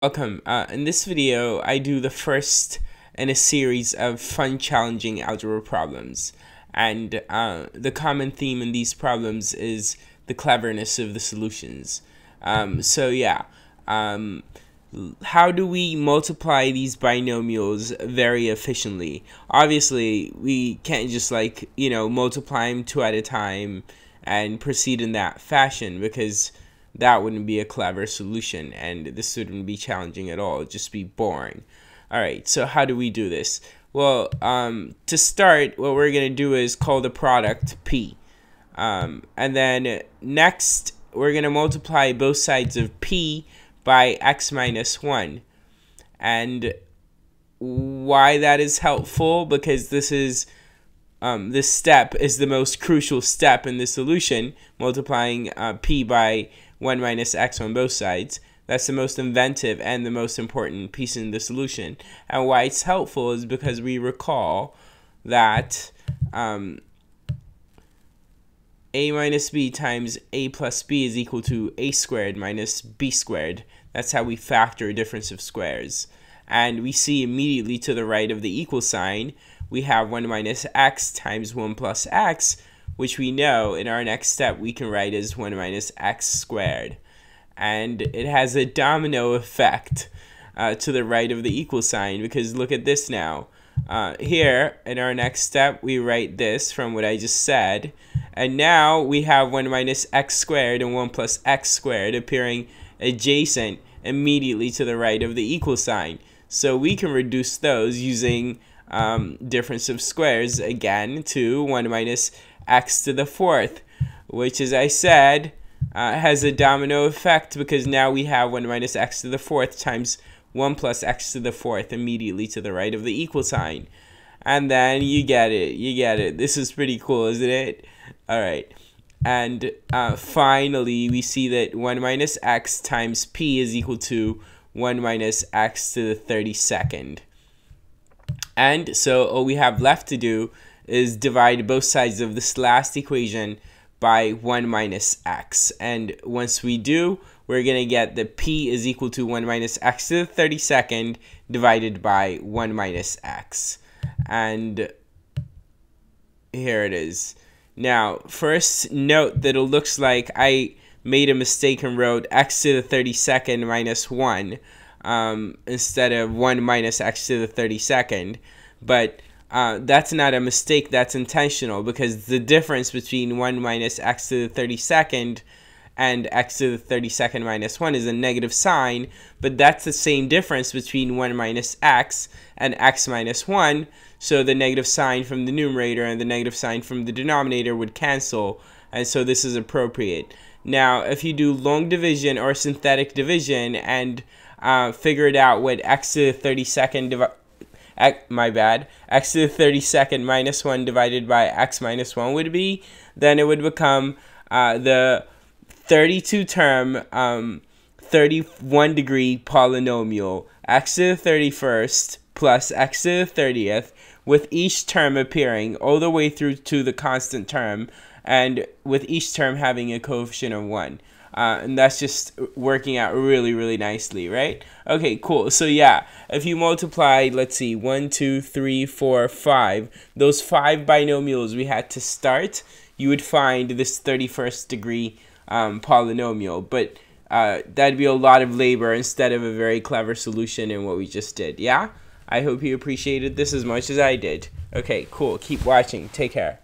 Welcome. In this video, I do the first in a series of fun, challenging algebra problems. And the common theme in these problems is the cleverness of the solutions. How do we multiply these binomials very efficiently? Obviously, we can't just multiply them two at a time and proceed in that fashion, because that wouldn't be a clever solution, and this wouldn't be challenging at all. It'd just be boring. All right, so how do we do this? Well, to start, what we're going to do is call the product P. And then next, we're going to multiply both sides of P by x minus 1. And why that is helpful? Because this is this step is the most crucial step in the solution, multiplying P by 1 minus x on both sides. That's the most inventive and the most important piece in the solution. And why it's helpful is because we recall that a minus b times a plus b is equal to a squared minus b squared. That's how we factor a difference of squares. And we see immediately to the right of the equal sign, we have 1 minus x times 1 plus x, which we know in our next step we can write as 1 minus x squared. And it has a domino effect to the right of the equal sign, because look at this now. Here, in our next step, we write this from what I just said. And now we have 1 minus x squared and 1 plus x squared appearing adjacent immediately to the right of the equal sign. So we can reduce those using difference of squares again to 1 minus x to the fourth, which, as I said, has a domino effect, because now we have 1 minus x to the fourth times 1 plus x to the fourth immediately to the right of the equal sign. And then you get it. This is pretty cool, isn't it? All right. And finally, we see that 1 minus x times p is equal to 1 minus x to the 32nd. And so all we have left to do is divide both sides of this last equation by 1 minus x. And once we do, we're going to get that p is equal to 1 minus x to the 32nd divided by 1 minus x. And here it is. Now, first, note that it looks like I made a mistake and wrote x to the 32nd minus 1 instead of 1 minus x to the 32nd. But that's not a mistake, that's intentional, because the difference between 1 minus x to the 32nd and x to the 32nd minus 1 is a negative sign, but that's the same difference between 1 minus x and x minus 1, so the negative sign from the numerator and the negative sign from the denominator would cancel, and so this is appropriate. Now, if you do long division or synthetic division and figure it out what x to the 32nd x to the 32nd minus 1 divided by x minus 1 would be, then it would become the 32-term 31-degree polynomial, x to the 31st plus x to the 30th, with each term appearing all the way through to the constant term, and with each term having a coefficient of 1. And that's just working out really, really nicely, right? Okay, cool. So yeah, if you multiply, let's see, 1, 2, 3, 4, 5, those 5 binomials we had to start, you would find this 31st degree polynomial. But that'd be a lot of labor instead of a very clever solution in what we just did, yeah? I hope you appreciated this as much as I did. Okay, cool. Keep watching. Take care.